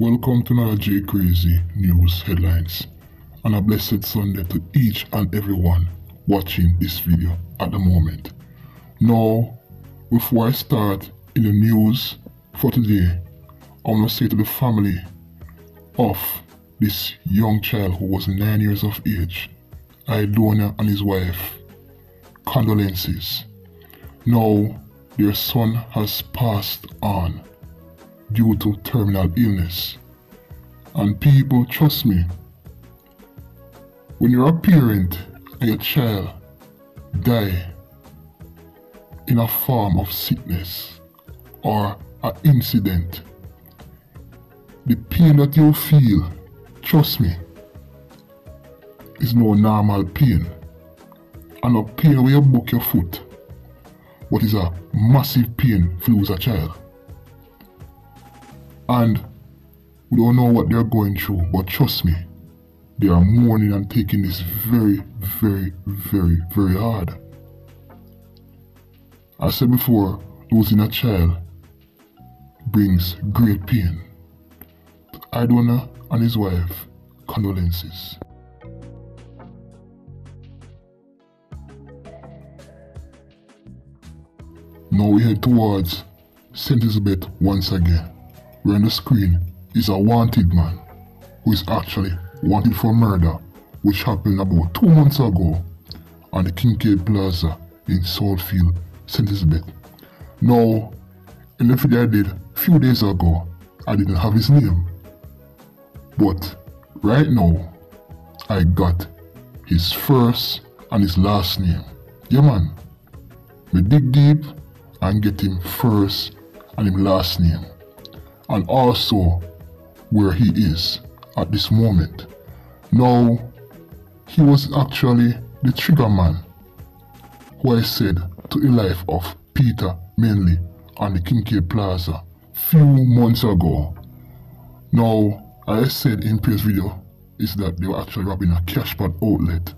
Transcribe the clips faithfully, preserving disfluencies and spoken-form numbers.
Welcome to another J Crazy News Headlines, and a blessed Sunday to each and everyone watching this video at the moment. Now, before I start in the news for today, I want to say to the family of this young child who was nine years of age, Aidonia, and his wife, condolences. Now, their son has passed on due to terminal illness. And people, trust me, when you're a parent and your child die in a form of sickness or an incident, the pain that you feel, trust me, is no normal pain. And a pain where you buck your foot, but it's a massive pain if you lose a child. And we don't know what they're going through, but trust me, they are mourning and taking this very, very, very, very hard. I said before, losing a child brings great pain. To Aidonia and his wife, condolences. Now we head towards Saint Elizabeth once again, where on the screen is a wanted man who is actually wanted for murder, which happened about two months ago on the Kincaid Plaza in Saltfield, Saint Elizabeth. Now, in the video I did a few days ago, I didn't have his name, but right now I got his first and his last name. Yeah man, we dig deep and get him first and his last name, and also where he is at this moment. Now, he was actually the trigger man who I said took the life of Peter Mindley on the Kincaid Plaza few months ago. Now, I said in previous video is that they were actually robbing a cash pot outlet,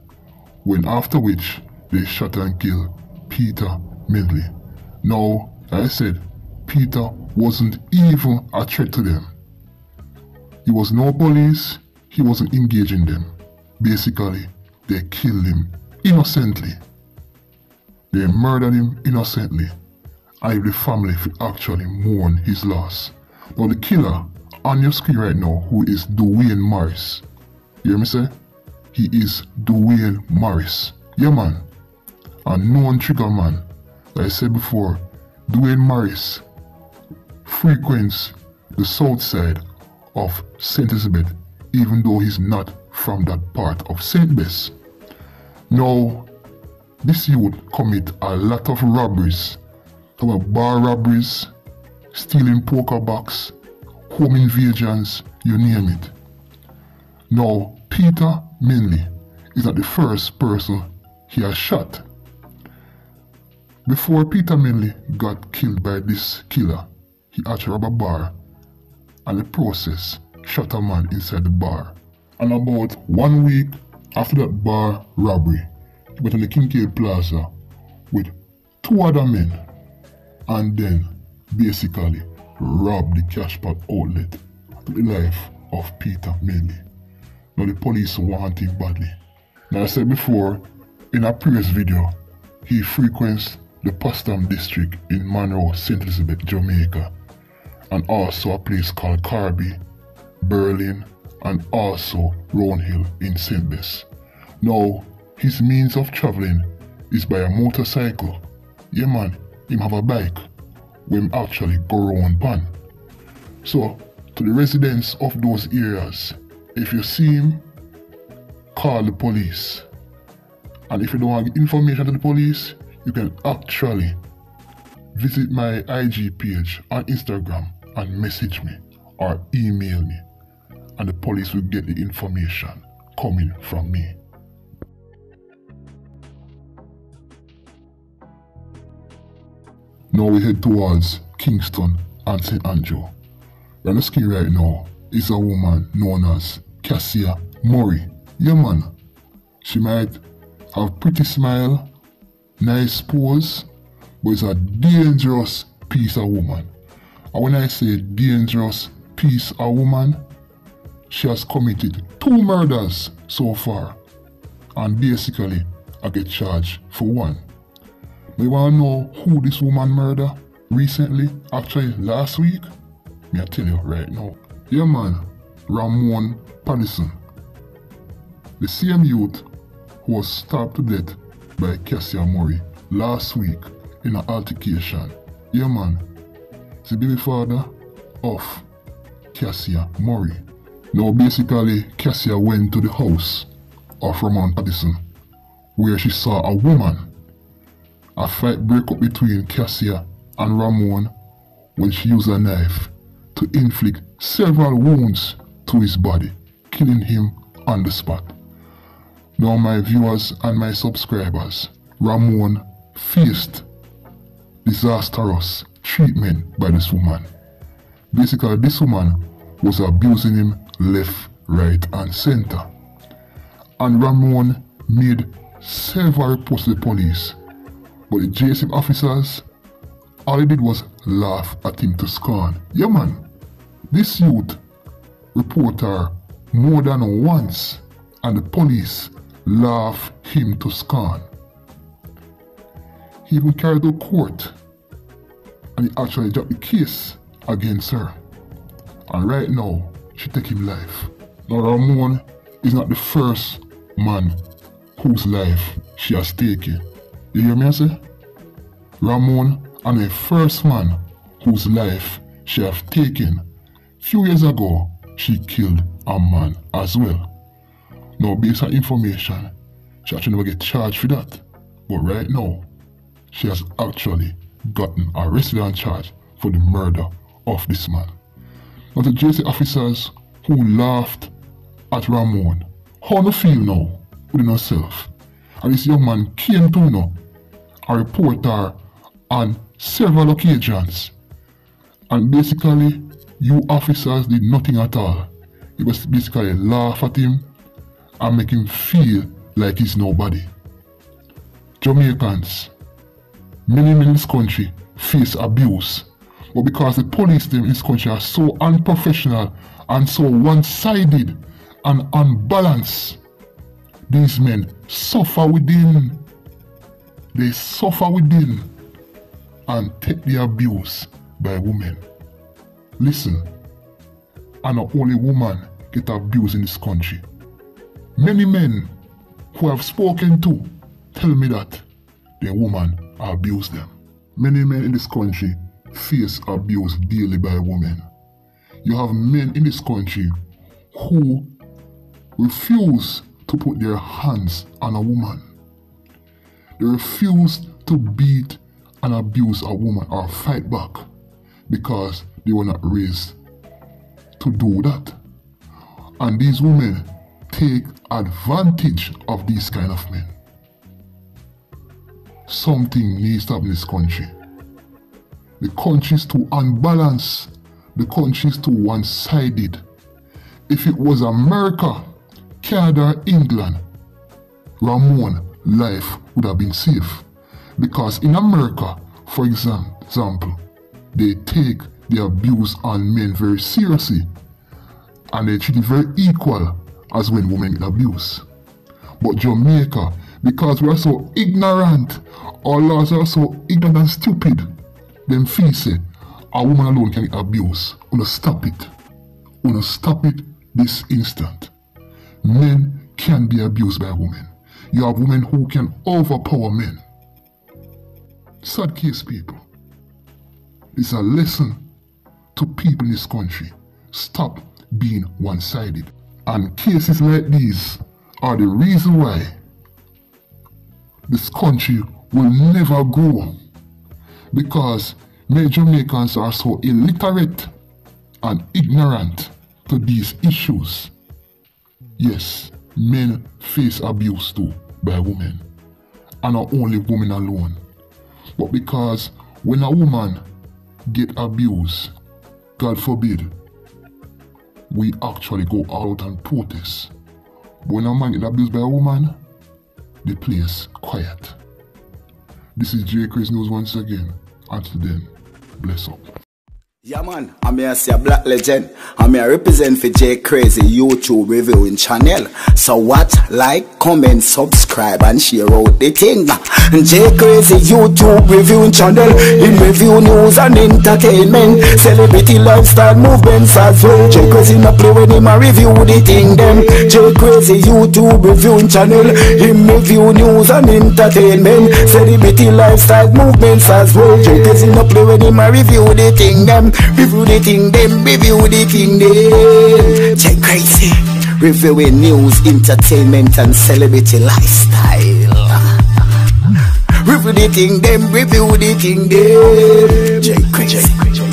when after which they shot and killed Peter Mindley. Now, I said Peter wasn't even a threat to them. He was no police, he wasn't engaging them. Basically, they killed him innocently. They murdered him innocently. And the family actually mourn his loss. Now the killer on your screen right now, who is Dwayne Morris. You hear me say? He is Dwayne Morris. Yeah man. A known trigger man. Like I said before, Dwayne Morris frequents the south side of Saint Elizabeth, even though he's not from that part of Saint Bess. Now, this youth commit a lot of robberies. There were bar robberies, stealing poker box, home invasions, you name it. Now, Peter Mindley is not the first person he has shot. Before Peter Mindley got killed by this killer, he actually robbed a bar, and the process shot a man inside the bar. And about one week after that bar robbery, he went on the Kincaid Plaza with two other men, and then basically robbed the cash pot outlet, to the life of Peter Mindley. Now the police want him badly. Now I said before, in a previous video, he frequents the Pastam district in Monroe, Saint Elizabeth, Jamaica, and also a place called Carby, Berlin, and also Roanhill in Saint Bess. Now, his means of traveling is by a motorcycle. Yeah man, him have a bike, where him actually go round pan. So, to the residents of those areas, if you see him, call the police. And if you don't want to give information to the police, you can actually visit my I G page on Instagram and message me or email me, and the police will get the information coming from me. Now we head towards Kingston and Saint Andrew. On the screen right now is a woman known as Cassia Murray. Yeah man, she might have pretty smile, nice pose, but it's a dangerous piece of woman. And when I say dangerous piece a woman, she has committed two murders so far, and basically I get charged for one. They want to know who this woman murdered recently, actually last week? Me I tell you right now. Yeah man, Ramone Peterson. The same youth who was stabbed to death by Cassia Murray last week in an altercation. Yeah man, it's the baby father of Cassia Murray. Now basically Cassia went to the house of Ramone Peterson where she saw a woman. A fight broke up between Cassia and Ramone when she used a knife to inflict several wounds to his body, killing him on the spot. Now my viewers and my subscribers, Ramone faced disastrous treatment by this woman. Basically this woman was abusing him left, right and center. And Ramone made several reports to the police. But the J S M officers, all they did was laugh at him to scorn. Yeah man, this youth reported her more than once and the police laughed him to scorn. He even carried to court and he actually dropped the case against her. And right now, she take him life. Now Ramone is not the first man whose life she has taken. You hear me say? Ramone and the first man whose life she have taken. Few years ago, she killed a man as well. Now based on information, she actually never get charged for that. But right now, she has actually gotten arrested and charged for the murder of this man. Now the J C officers who laughed at Ramone, how do you feel now within herself? And this young man came to know a reporter on several occasions, and basically you officers did nothing at all. It was basically laugh at him and make him feel like he's nobody. Jamaicans, many men in this country face abuse, but because the police them in this country are so unprofessional and so one-sided and unbalanced, these men suffer within. They suffer within and take the abuse by women. Listen, and not only women get abused in this country. Many men who have spoken to tell me that the women abuse them. Many men in this country face abuse daily by women. You have men in this country who refuse to put their hands on a woman. They refused to beat and abuse a woman or fight back because they were not raised to do that. And these women take advantage of these kind of men. Something needs to happen in this country. The country is too unbalanced. The country is too one-sided. If it was America, Canada, England, Ramone life would have been safe, because in America, for example, they take the abuse on men very seriously and they treat it very equal as when women get abused. But Jamaica, because we are so ignorant, our laws are so ignorant and stupid, them feel say a woman alone can get abused. Wanna stop it. Wanna stop it this instant. Men can be abused by women. You have women who can overpower men. Sad case, people. It's a lesson to people in this country. Stop being one-sided. And cases like these are the reason why this country will never grow. Because many Jamaicans are so illiterate and ignorant to these issues. Yes, men face abuse too by women, and not only women alone, but because when a woman get abused, God forbid, we actually go out and protest. But when a man get abused by a woman, the place quiet. This is J Crazy News once again, and to them, bless up. Yeah man, I'm here to see a black legend. I'm here represent for J Crazy YouTube reviewing channel. So watch, like, comment, subscribe and share out the thing. J Crazy YouTube reviewing channel. In review news and entertainment, celebrity lifestyle movements as well. J Crazy not play when him a review the thing them. J Crazy YouTube reviewing channel. In review news and entertainment, celebrity lifestyle movements as well. J Crazy not play when him a review the thing them. Review the thing them, review the thing them. J Crazy reviewing news, entertainment and celebrity lifestyle. Review the thing them, review the thing them. J Crazy.